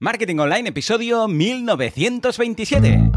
Marketing Online, episodio 1927.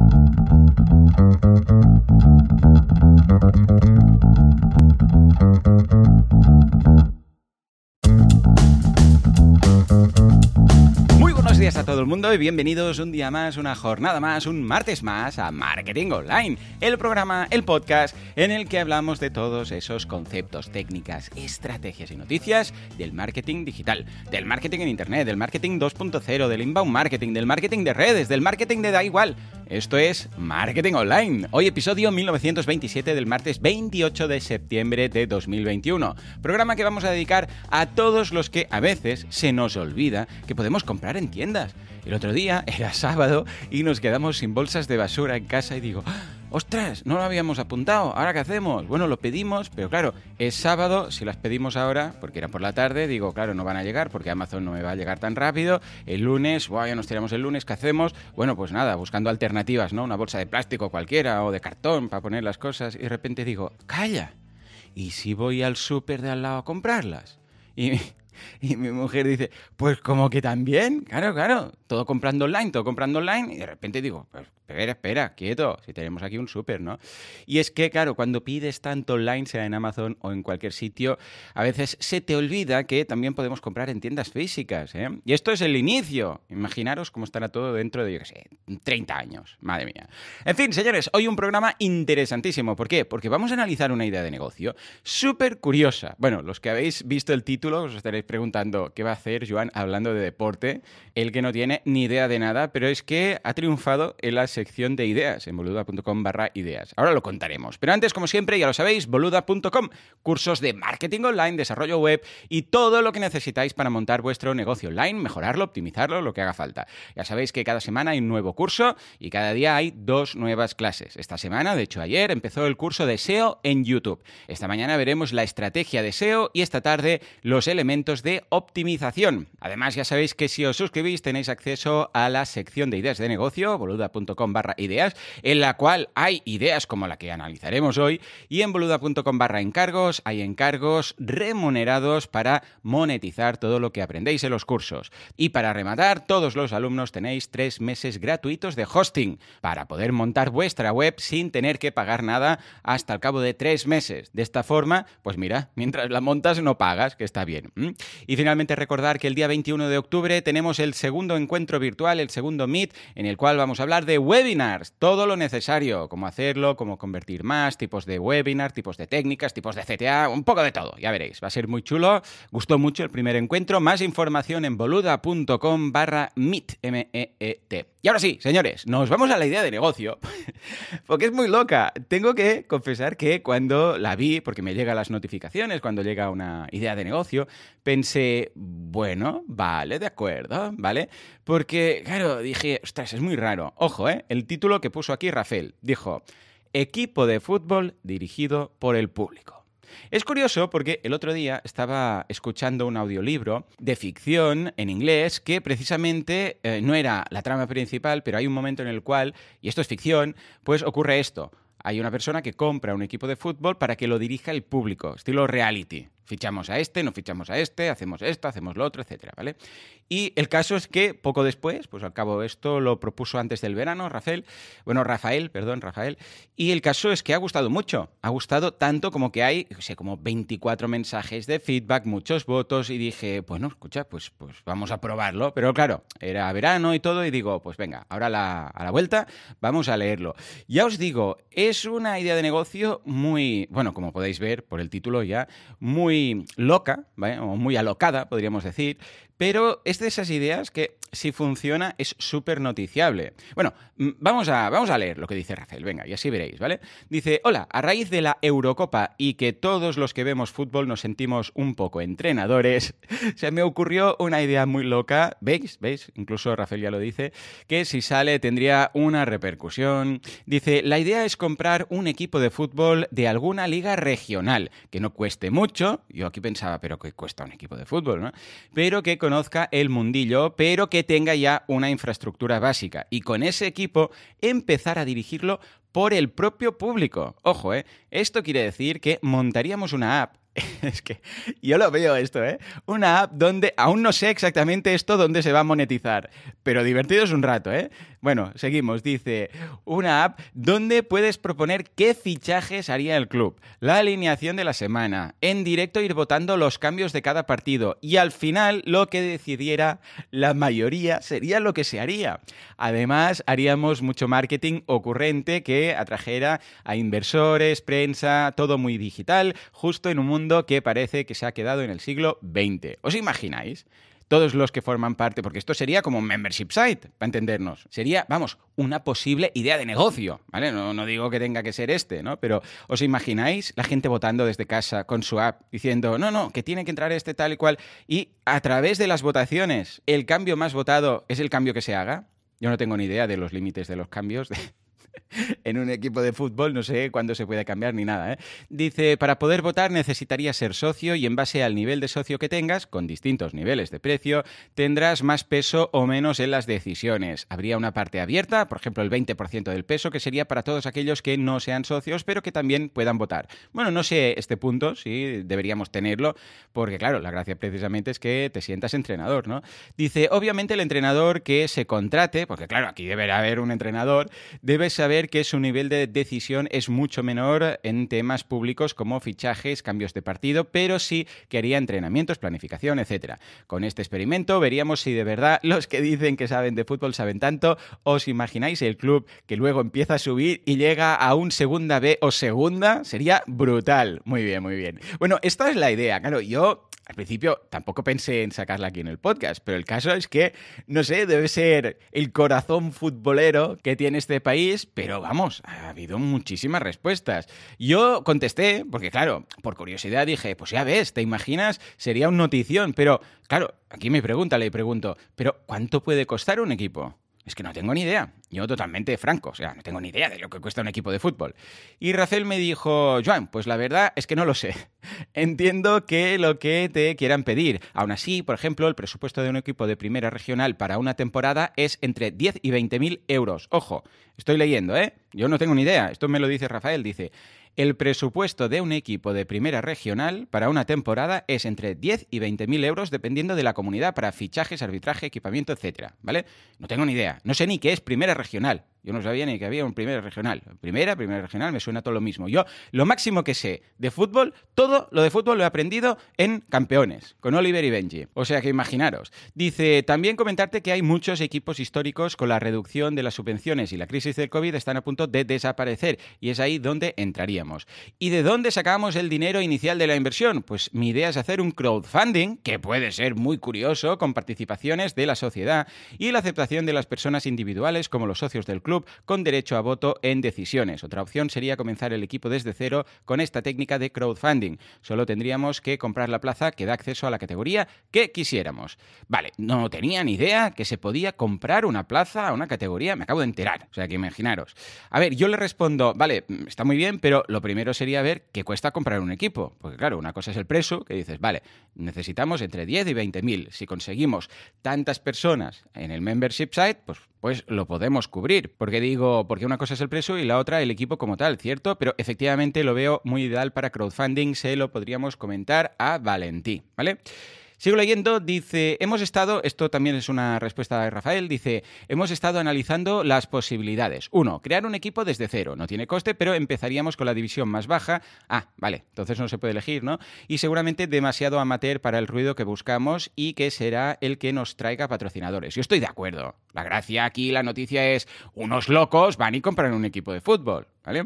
Buenos días a todo el mundo y bienvenidos un día más, una jornada más, un martes más a Marketing Online, el programa, el podcast en el que hablamos de todos esos conceptos, técnicas, estrategias y noticias del marketing digital, del marketing en internet, del marketing 2.0, del inbound marketing, del marketing de redes, del marketing de da igual. Esto es Marketing Online. Hoy episodio 1927 del martes 28 de septiembre de 2021. Programa que vamos a dedicar a todos los que a veces se nos olvida que podemos comprar en tiendas. El otro día era sábado y nos quedamos sin bolsas de basura en casa y digo... ¡Ostras! No lo habíamos apuntado. ¿Ahora qué hacemos? Bueno, lo pedimos, pero claro, es sábado. Si las pedimos ahora, porque era por la tarde, digo, claro, no van a llegar porque Amazon no me va a llegar tan rápido. El lunes, wow, ya nos tiramos el lunes, ¿qué hacemos? Bueno, pues nada, buscando alternativas, ¿no? Una bolsa de plástico cualquiera o de cartón para poner las cosas. Y de repente digo, ¡calla! ¿Y si voy al súper de al lado a comprarlas? Y mi mujer dice, pues como que también, claro, todo comprando online, y de repente digo, pues espera, quieto, si tenemos aquí un súper, ¿no? Y es que, claro, cuando pides tanto online, sea en Amazon o en cualquier sitio, a veces se te olvida que también podemos comprar en tiendas físicas, ¿eh? Y esto es el inicio. Imaginaros cómo estará todo dentro de, yo qué sé, 30 años. Madre mía. En fin, señores, hoy un programa interesantísimo. ¿Por qué? Porque vamos a analizar una idea de negocio súper curiosa. Bueno, los que habéis visto el título os estaréis preguntando qué va a hacer Joan hablando de deporte, el que no tiene ni idea de nada, pero es que ha triunfado en la sección de ideas, en boluda.com/ideas. Ahora lo contaremos. Pero antes, como siempre, ya lo sabéis, boluda.com, cursos de marketing online, desarrollo web y todo lo que necesitáis para montar vuestro negocio online, mejorarlo, optimizarlo, lo que haga falta. Ya sabéis que cada semana hay un nuevo curso y cada día hay dos nuevas clases. Esta semana, de hecho ayer, empezó el curso de SEO en YouTube. Esta mañana veremos la estrategia de SEO y esta tarde los elementos de optimización. Además, ya sabéis que si os suscribís tenéis acceso a la sección de ideas de negocio, boluda.com/ideas, en la cual hay ideas como la que analizaremos hoy, y en boluda.com/encargos hay encargos remunerados para monetizar todo lo que aprendéis en los cursos. Y para rematar, todos los alumnos tenéis 3 meses gratuitos de hosting para poder montar vuestra web sin tener que pagar nada hasta el cabo de 3 meses. De esta forma, pues mira, mientras la montas no pagas, que está bien. Y finalmente recordar que el día 21 de octubre tenemos el segundo encuentro virtual, el segundo Meet, en el cual vamos a hablar de webinars, todo lo necesario, cómo hacerlo, cómo convertir más, tipos de webinar, tipos de técnicas, tipos de CTA, un poco de todo, ya veréis, va a ser muy chulo, gustó mucho el primer encuentro, más información en boluda.com/meet, MEET. Y ahora sí, señores, nos vamos a la idea de negocio, porque es muy loca. Tengo que confesar que cuando la vi, porque me llegan las notificaciones, cuando llega una idea de negocio, pensé, bueno, vale, de acuerdo, ¿vale? Porque, claro, dije, ostras, es muy raro. Ojo, ¿eh? El título que puso aquí Rafael, dijo, equipo de fútbol dirigido por el público. Es curioso porque el otro día estaba escuchando un audiolibro de ficción en inglés que precisamente no era la trama principal, pero hay un momento en el cual, y esto es ficción, pues ocurre esto. Hay una persona que compra un equipo de fútbol para que lo dirija el público, estilo reality. Fichamos a este, no fichamos a este, hacemos esto, hacemos lo otro, etcétera, ¿vale? Y el caso es que poco después, pues al cabo esto lo propuso antes del verano Rafael, y el caso es que ha gustado mucho, ha gustado tanto como que hay, no sé, como 24 mensajes de feedback, muchos votos, y dije, bueno, escucha, pues vamos a probarlo, pero claro, era verano y todo, y digo, pues venga, ahora a la vuelta vamos a leerlo. Ya os digo, es una idea de negocio muy, bueno, como podéis ver por el título ya, muy loca, ¿vale? O muy alocada, podríamos decir, pero es de esas ideas que, si funciona, es súper noticiable. Bueno, vamos a leer lo que dice Rafael, venga, y así veréis, ¿vale? Dice, hola, a raíz de la Eurocopa y que todos los que vemos fútbol nos sentimos un poco entrenadores, se me ocurrió una idea muy loca, ¿veis? Incluso Rafael ya lo dice, que si sale tendría una repercusión. Dice, la idea es comprar un equipo de fútbol de alguna liga regional, que no cueste mucho. Yo aquí pensaba, pero que cuesta un equipo de fútbol, ¿no? Pero que conozca el mundillo, pero que tenga ya una infraestructura básica. Y con ese equipo empezar a dirigirlo por el propio público. Ojo, ¿eh? Esto quiere decir que montaríamos una app Es que yo lo veo esto, ¿eh? Una app donde aún no sé exactamente esto dónde se va a monetizar, pero divertido es un rato, ¿eh? Bueno, seguimos. Dice, una app donde puedes proponer qué fichajes haría el club, la alineación de la semana, en directo ir votando los cambios de cada partido y al final lo que decidiera la mayoría sería lo que se haría. Además, haríamos mucho marketing ocurrente que atrajera a inversores, prensa, todo muy digital, justo en un mundo que parece que se ha quedado en el siglo XX. ¿Os imagináis? Todos los que forman parte, porque esto sería como un membership site, para entendernos. Sería, vamos, una posible idea de negocio, ¿vale? No digo que tenga que ser este, ¿no? Pero ¿os imagináis la gente votando desde casa con su app diciendo, no, que tiene que entrar este tal y cual? Y a través de las votaciones, el cambio más votado es el cambio que se haga. Yo no tengo ni idea de los límites de los cambios en un equipo de fútbol, no sé cuándo se puede cambiar ni nada, ¿eh? Dice, para poder votar necesitarías ser socio y en base al nivel de socio que tengas, con distintos niveles de precio, tendrás más peso o menos en las decisiones. Habría una parte abierta, por ejemplo, el 20% del peso, que sería para todos aquellos que no sean socios, pero que también puedan votar. Bueno, no sé este punto, sí, deberíamos tenerlo, porque claro, la gracia precisamente es que te sientas entrenador, ¿no? Dice, obviamente el entrenador que se contrate, porque claro, aquí deberá haber un entrenador, debe ser saber que su nivel de decisión es mucho menor en temas públicos como fichajes, cambios de partido, pero sí que haría entrenamientos, planificación, etcétera. Con este experimento veríamos si de verdad los que dicen que saben de fútbol saben tanto. ¿Os imagináis el club que luego empieza a subir y llega a un segunda B o segunda? Sería brutal. Muy bien, muy bien. Bueno, esta es la idea. Claro, yo al principio tampoco pensé en sacarla aquí en el podcast, pero el caso es que, no sé, debe ser el corazón futbolero que tiene este país, pero vamos, ha habido muchísimas respuestas. Yo contesté, porque claro, por curiosidad dije, pues ya ves, ¿te imaginas? Sería un notición, pero claro, aquí me pregunta, le pregunto, ¿pero cuánto puede costar un equipo? Es que no tengo ni idea. Yo totalmente franco, o sea, no tengo ni idea de lo que cuesta un equipo de fútbol. Y Rafael me dijo, Joan, pues la verdad es que no lo sé. Entiendo que lo que te quieran pedir. Aún así, por ejemplo, el presupuesto de un equipo de primera regional para una temporada es entre 10 y 20.000 euros. Ojo, estoy leyendo, ¿eh? Yo no tengo ni idea. Esto me lo dice Rafael, dice, el presupuesto de un equipo de primera regional para una temporada es entre 10 y 20.000 euros dependiendo de la comunidad para fichajes, arbitraje, equipamiento, etcétera, ¿vale? No tengo ni idea. No sé ni qué es primera regional. Yo no sabía ni que había un primera regional. Primera regional, me suena todo lo mismo. Yo lo máximo que sé de fútbol, todo lo de fútbol lo he aprendido en Campeones, con Oliver y Benji. O sea que imaginaros. Dice, también comentarte que hay muchos equipos históricos con la reducción de las subvenciones y la crisis del COVID están a punto de desaparecer y es ahí donde entraría. ¿Y de dónde sacamos el dinero inicial de la inversión? Pues mi idea es hacer un crowdfunding, que puede ser muy curioso, con participaciones de la sociedad y la aceptación de las personas individuales como los socios del club con derecho a voto en decisiones. Otra opción sería comenzar el equipo desde cero con esta técnica de crowdfunding. Solo tendríamos que comprar la plaza que da acceso a la categoría que quisiéramos. Vale, no tenía ni idea que se podía comprar una plaza a una categoría. Me acabo de enterar. O sea, que imaginaros. A ver, yo le respondo, vale, está muy bien, pero lo primero sería ver qué cuesta comprar un equipo. Porque claro, una cosa es el precio, que dices, vale, necesitamos entre 10 y 20.000. Si conseguimos tantas personas en el membership site, pues lo podemos cubrir. Porque digo, porque una cosa es el precio y la otra el equipo como tal, ¿cierto? Pero efectivamente lo veo muy ideal para crowdfunding, se lo podríamos comentar a Valentí, ¿vale? Sigo leyendo, dice, esto también es una respuesta de Rafael, dice, hemos estado analizando las posibilidades. 1, crear un equipo desde cero, no tiene coste, pero empezaríamos con la división más baja. Ah, vale, entonces no se puede elegir, ¿no? Y seguramente demasiado amateur para el ruido que buscamos y que será el que nos traiga patrocinadores. Yo estoy de acuerdo. La gracia aquí, la noticia es, unos locos van y compran un equipo de fútbol, ¿vale?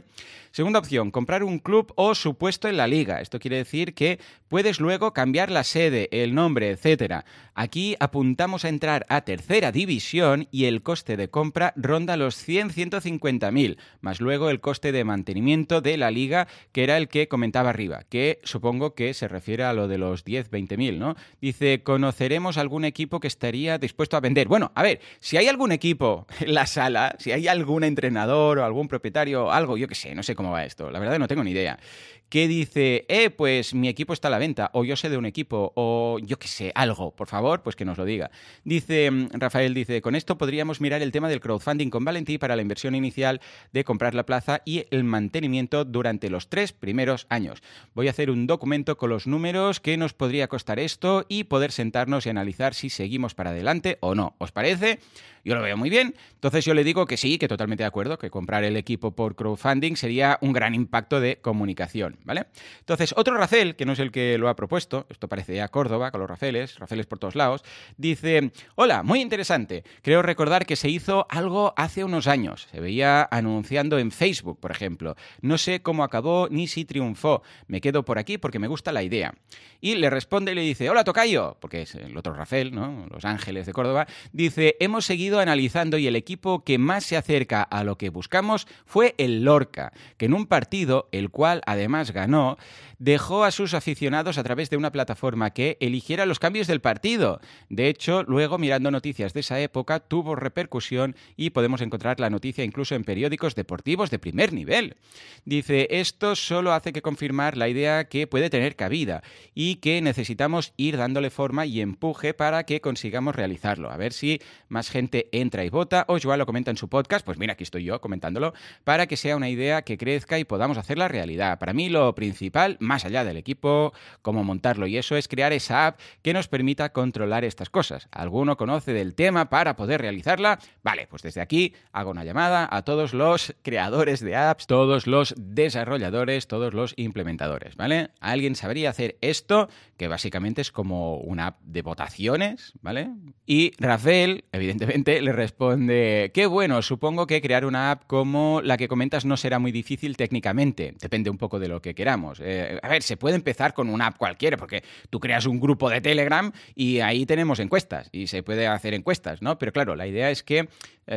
Segunda opción, comprar un club o su puesto en la liga. Esto quiere decir que puedes luego cambiar la sede, el nombre, etcétera. Aquí apuntamos a entrar a tercera división y el coste de compra ronda los 100-150.000, más luego el coste de mantenimiento de la liga, que era el que comentaba arriba, que supongo que se refiere a lo de los 10-20.000, ¿no? Dice, conoceremos algún equipo que estaría dispuesto a vender. Bueno, a ver, si hay algún equipo en la sala, si hay algún entrenador o algún propietario o algo, yo qué sé, no sé cómo va esto, la verdad no tengo ni idea, que dice, pues mi equipo está a la venta, o yo sé de un equipo, o yo qué sé, algo, por favor, pues que nos lo diga. Dice, Rafael dice, con esto podríamos mirar el tema del crowdfunding con Valentí para la inversión inicial de comprar la plaza y el mantenimiento durante los 3 primeros años. Voy a hacer un documento con los números que nos podría costar esto y poder sentarnos y analizar si seguimos para adelante o no. ¿Os parece? Yo lo veo muy bien. Entonces yo le digo que sí, que totalmente de acuerdo, que comprar el equipo por crowdfunding sería un gran impacto de comunicación, ¿vale? Entonces, otro Rafael, que no es el que lo ha propuesto, esto parece ya Córdoba, con los Rafaeles por todos lados, dice, hola, muy interesante. Creo recordar que se hizo algo hace unos años. Se veía anunciando en Facebook, por ejemplo. No sé cómo acabó ni si triunfó. Me quedo por aquí porque me gusta la idea. Y le responde y le dice, hola, tocayo, porque es el otro Rafael, ¿no? Los Ángeles de Córdoba. Dice, hemos seguido analizando y el equipo que más se acerca a lo que buscamos fue el Lorca, que en un partido, el cual además ganó, dejó a sus aficionados a través de una plataforma que eligiera los cambios del partido. De hecho, luego, mirando noticias de esa época, tuvo repercusión y podemos encontrar la noticia incluso en periódicos deportivos de primer nivel. Dice, esto solo hace que confirmar la idea que puede tener cabida y que necesitamos ir dándole forma y empuje para que consigamos realizarlo. A ver si más gente entra y vota, o Joan lo comenta en su podcast, pues mira, aquí estoy yo comentándolo, para que sea una idea que crezca y podamos hacerla realidad. Para mí lo principal, más allá del equipo, cómo montarlo y eso, es crear esa app que nos permita controlar estas cosas. ¿Alguno conoce del tema para poder realizarla? Vale, pues desde aquí hago una llamada a todos los creadores de apps, todos los desarrolladores, todos los implementadores, ¿vale? ¿Alguien sabría hacer esto? Que básicamente es como una app de votaciones, ¿vale? Y Rafael, evidentemente, le responde, qué bueno, supongo que crear una app como la que comentas no será muy difícil técnicamente, depende un poco de lo que queramos. A ver, se puede empezar con una app cualquiera, porque tú creas un grupo de Telegram y ahí tenemos encuestas, y se puede hacer encuestas, ¿no? Pero claro, la idea es que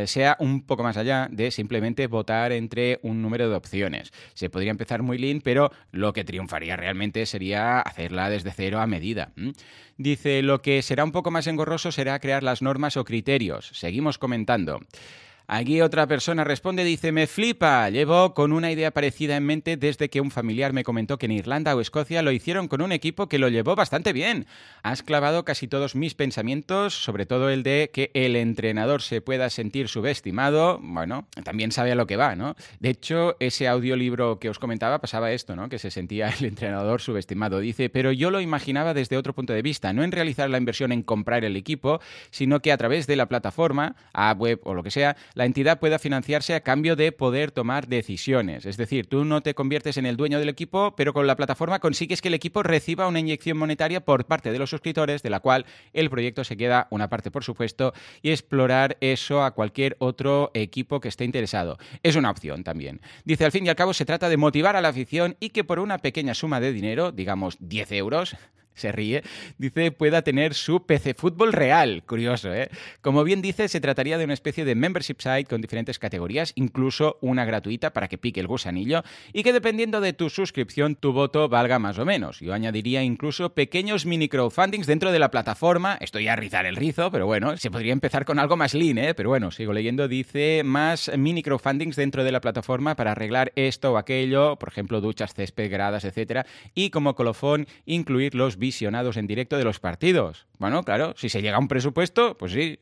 sea un poco más allá de simplemente votar entre un número de opciones. Se podría empezar muy lean, pero lo que triunfaría realmente sería hacerla desde cero a medida. Dice, lo que será un poco más engorroso será crear las normas o criterios. Seguimos comentando. Aquí otra persona responde, dice, me flipa, llevo con una idea parecida en mente desde que un familiar me comentó que en Irlanda o Escocia lo hicieron con un equipo que lo llevó bastante bien. Has clavado casi todos mis pensamientos, sobre todo el de que el entrenador se pueda sentir subestimado. Bueno, también sabe a lo que va, ¿no? De hecho, ese audiolibro que os comentaba pasaba esto, ¿no? Que se sentía el entrenador subestimado. Dice, pero yo lo imaginaba desde otro punto de vista, no en realizar la inversión en comprar el equipo, sino que a través de la plataforma, app, web o lo que sea, la entidad pueda financiarse a cambio de poder tomar decisiones. Es decir, tú no te conviertes en el dueño del equipo, pero con la plataforma consigues que el equipo reciba una inyección monetaria por parte de los suscriptores, de la cual el proyecto se queda una parte, por supuesto, y explorar eso a cualquier otro equipo que esté interesado. Es una opción también. Dice, al fin y al cabo, se trata de motivar a la afición y que por una pequeña suma de dinero, digamos 10 euros... se ríe, dice, pueda tener su PC Fútbol real. Curioso, ¿eh? Como bien dice, se trataría de una especie de membership site con diferentes categorías, incluso una gratuita para que pique el gusanillo y que dependiendo de tu suscripción, tu voto valga más o menos. Yo añadiría incluso pequeños mini crowdfundings dentro de la plataforma. Esto ya rizar el rizo, pero bueno, se podría empezar con algo más lean, ¿eh? Pero bueno, sigo leyendo, dice, más mini crowdfundings dentro de la plataforma para arreglar esto o aquello, por ejemplo, duchas, césped, gradas, etcétera, y como colofón, incluir los visionados en directo de los partidos. Bueno, claro, si se llega a un presupuesto, pues sí.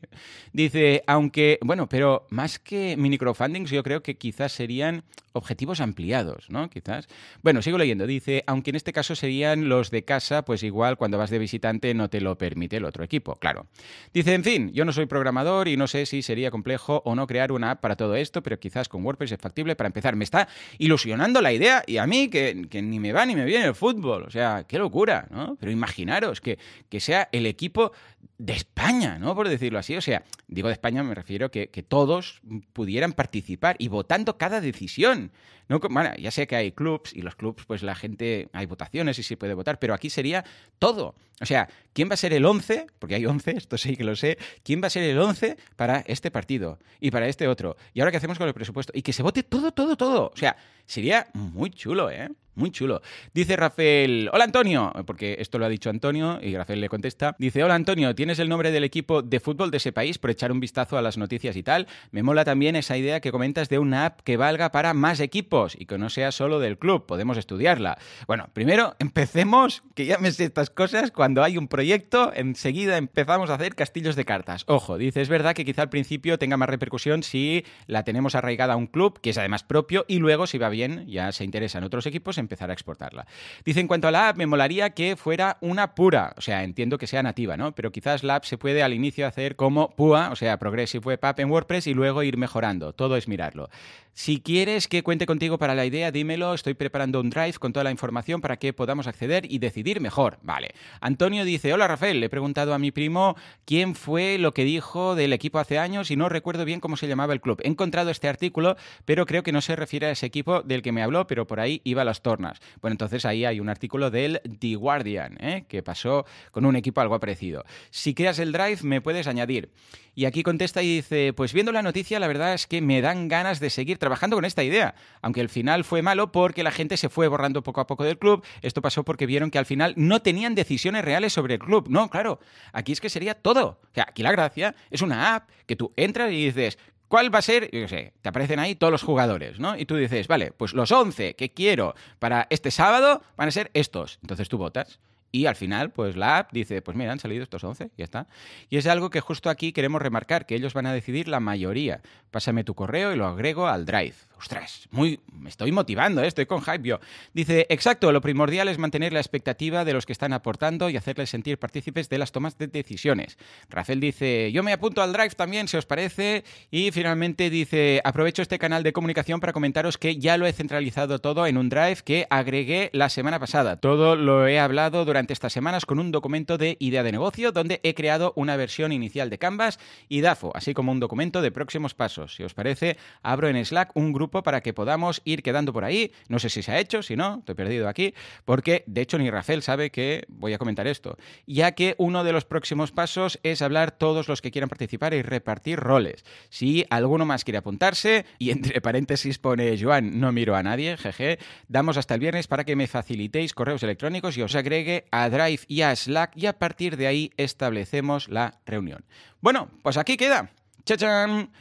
Dice, aunque, bueno, pero más que mini crowdfundings, yo creo que quizás serían objetivos ampliados, ¿no? Quizás. Bueno, sigo leyendo. Dice, aunque en este caso serían los de casa, pues igual cuando vas de visitante no te lo permite el otro equipo, claro. Dice, en fin, yo no soy programador y no sé si sería complejo o no crear una app para todo esto, pero quizás con WordPress es factible para empezar. Me está ilusionando la idea y a mí que ni me va ni me viene el fútbol. O sea, qué locura, ¿no? Pero imaginaros que sea el equipo de España, ¿no? Por decirlo así. O sea, digo de España, me refiero que todos pudieran participar y votando cada decisión. No, bueno, ya sé que hay clubs y los clubs, pues la gente, hay votaciones y se puede votar, pero aquí sería todo. O sea, ¿quién va a ser el 11? Porque hay 11, esto sí que lo sé. ¿Quién va a ser el 11 para este partido y para este otro? ¿Y ahora qué hacemos con el presupuesto? Y que se vote todo, todo, todo. O sea, sería muy chulo, ¿eh? Muy chulo. Dice Rafael, hola Antonio, porque esto lo ha dicho Antonio y Rafael le contesta. Dice, hola Antonio, ¿tienes el nombre del equipo de fútbol de ese país por echar un vistazo a las noticias y tal? Me mola también esa idea que comentas de una app que valga para más equipos y que no sea solo del club. Podemos estudiarla. Bueno, primero empecemos, que ya me sé estas cosas. Cuando hay un proyecto, enseguida empezamos a hacer castillos de cartas. Ojo, dice, es verdad que quizá al principio tenga más repercusión si la tenemos arraigada a un club, que es además propio, y luego si va bien, ya se interesan otros equipos, empezar a exportarla. Dice, en cuanto a la app, me molaría que fuera una pura, o sea, entiendo que sea nativa, ¿no? Pero quizás la app se puede al inicio hacer como PUA, o sea, Progressive Web App en WordPress, y luego ir mejorando. Todo es mirarlo. Si quieres que cuente contigo para la idea, dímelo. Estoy preparando un drive con toda la información para que podamos acceder y decidir mejor. Vale. Antonio dice, hola Rafael, le he preguntado a mi primo quién fue lo que dijo del equipo hace años y no recuerdo bien cómo se llamaba el club. He encontrado este artículo, pero creo que no se refiere a ese equipo del que me habló, pero por ahí iba a las torres. Bueno, entonces ahí hay un artículo del The Guardian, que pasó con un equipo algo parecido. Si creas el drive, me puedes añadir. Y aquí contesta y dice, pues viendo la noticia, la verdad es que me dan ganas de seguir trabajando con esta idea. Aunque el final fue malo porque la gente se fue borrando poco a poco del club. Esto pasó porque vieron que al final no tenían decisiones reales sobre el club. No, claro, aquí es que sería todo. O sea, aquí la gracia es una app que tú entras y dices... ¿Cuál va a ser? Yo qué sé, te aparecen ahí todos los jugadores, ¿no? Y tú dices, vale, pues los 11 que quiero para este sábado van a ser estos. Entonces tú votas. Y al final, pues la app dice, pues mira, han salido estos 11, ya está. Y es algo que justo aquí queremos remarcar, que ellos van a decidir la mayoría. Pásame tu correo y lo agrego al Drive. Ostras, me estoy motivando, estoy con hype yo. Dice, exacto, lo primordial es mantener la expectativa de los que están aportando y hacerles sentir partícipes de las tomas de decisiones. Rafael dice, yo me apunto al Drive también, si os parece. Y finalmente dice, aprovecho este canal de comunicación para comentaros que ya lo he centralizado todo en un Drive que agregué la semana pasada. Todo lo he hablado durante estas semanas con un documento de idea de negocio donde he creado una versión inicial de Canvas y Dafo, así como un documento de próximos pasos. Si os parece, abro en Slack un grupo para que podamos ir quedando por ahí. No sé si se ha hecho, si no, estoy perdido aquí, porque de hecho ni Rafael sabe que voy a comentar esto, ya que uno de los próximos pasos es hablar todos los que quieran participar y repartir roles. Si alguno más quiere apuntarse, y entre paréntesis pone Joan, no miro a nadie, jeje, damos hasta el viernes para que me facilitéis correos electrónicos y os agregue a Drive y a Slack y a partir de ahí establecemos la reunión. Bueno, pues aquí queda. ¡Chachán!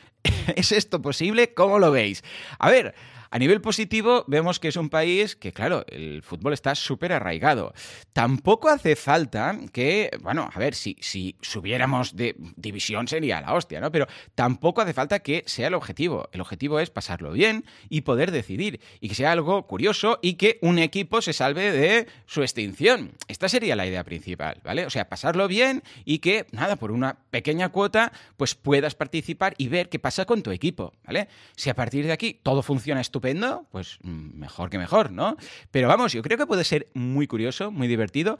¿Es esto posible? ¿Cómo lo veis? A ver, a nivel positivo vemos que es un país que, claro, el fútbol está súper arraigado. Tampoco hace falta que, bueno, a ver, si subiéramos de división sería la hostia, ¿no? Pero tampoco hace falta que sea el objetivo. El objetivo es pasarlo bien y poder decidir. Y que sea algo curioso y que un equipo se salve de su extinción. Esta sería la idea principal, ¿vale? O sea, pasarlo bien y que, nada, por una pequeña cuota, pues puedas participar y ver qué pasa con tu equipo, ¿vale? Si a partir de aquí todo funciona estupendo, pues mejor que mejor, ¿no? Pero vamos, yo creo que puede ser muy curioso, muy divertido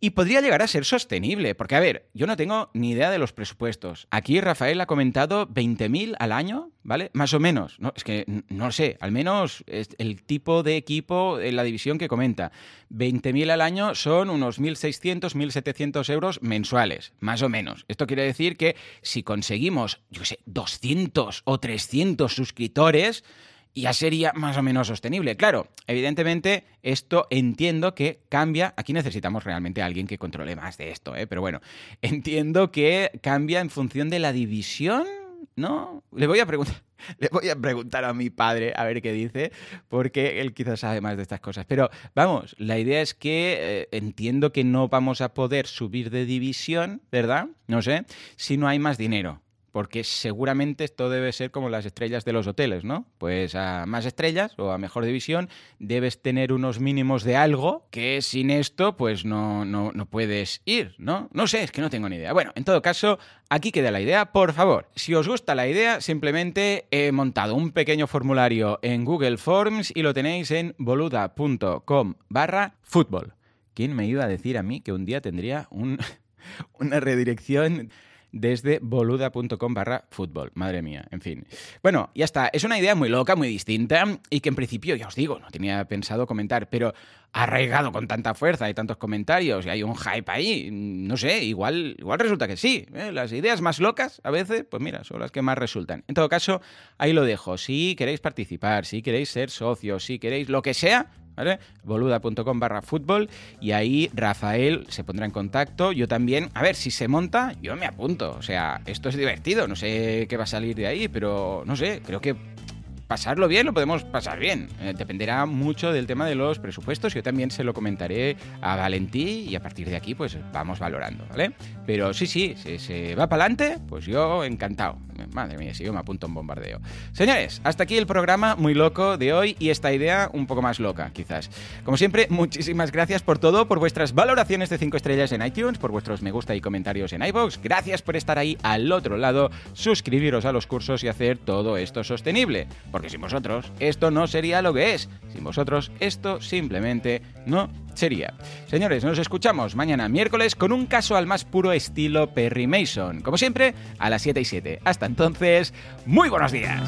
y podría llegar a ser sostenible, porque a ver, yo no tengo ni idea de los presupuestos. Aquí Rafael ha comentado 20.000 al año, ¿vale? Más o menos, ¿no? Es que no lo sé, al menos es el tipo de equipo en la división que comenta. 20.000 al año son unos 1.600, 1.700 euros mensuales, más o menos. Esto quiere decir que si conseguimos, yo qué sé, 200 o 300 suscriptores... ya sería más o menos sostenible. Claro, evidentemente esto entiendo que cambia, aquí necesitamos realmente a alguien que controle más de esto, pero bueno, entiendo que cambia en función de la división, ¿no? Le voy a preguntar a mi padre a ver qué dice, porque él quizás sabe más de estas cosas. Pero vamos, la idea es que entiendo que no vamos a poder subir de división, ¿verdad? No sé, si no hay más dinero. Porque seguramente esto debe ser como las estrellas de los hoteles, ¿no? Pues a más estrellas o a mejor división debes tener unos mínimos de algo que sin esto pues no puedes ir, ¿no? No sé, es que no tengo ni idea. Bueno, en todo caso, aquí queda la idea. Por favor, si os gusta la idea, simplemente he montado un pequeño formulario en Google Forms y lo tenéis en boluda.com/fútbol. ¿Quién me iba a decir a mí que un día tendría una redirección... desde boluda.com/fútbol. Madre mía, en fin. Bueno, ya está. Es una idea muy loca, muy distinta y que en principio, ya os digo, no tenía pensado comentar, pero ha arraigado con tanta fuerza y tantos comentarios y hay un hype ahí. No sé, igual resulta que sí. Las ideas más locas a veces, pues mira, son las que más resultan. En todo caso, ahí lo dejo. Si queréis participar, si queréis ser socios, si queréis lo que sea... ¿vale? boluda.com/fútbol, y ahí Rafael se pondrá en contacto. Yo también, a ver, si se monta, yo me apunto. O sea, esto es divertido, no sé qué va a salir de ahí, pero no sé, creo que pasarlo bien, lo podemos pasar bien. Dependerá mucho del tema de los presupuestos. Yo también se lo comentaré a Valentí y a partir de aquí pues vamos valorando, ¿vale? Pero sí, si se va para adelante, pues yo encantado. Madre mía, si yo me apunto en bombardeo. Señores, hasta aquí el programa muy loco de hoy y esta idea un poco más loca, quizás. Como siempre, muchísimas gracias por todo, por vuestras valoraciones de 5 estrellas en iTunes, por vuestros me gusta y comentarios en iVox. Gracias por estar ahí al otro lado, suscribiros a los cursos y hacer todo esto sostenible. Porque sin vosotros esto no sería lo que es. Sin vosotros esto simplemente no sería. Señores, nos escuchamos mañana miércoles con un caso al más puro estilo Perry Mason. Como siempre, a las 7:07. Hasta entonces, muy buenos días.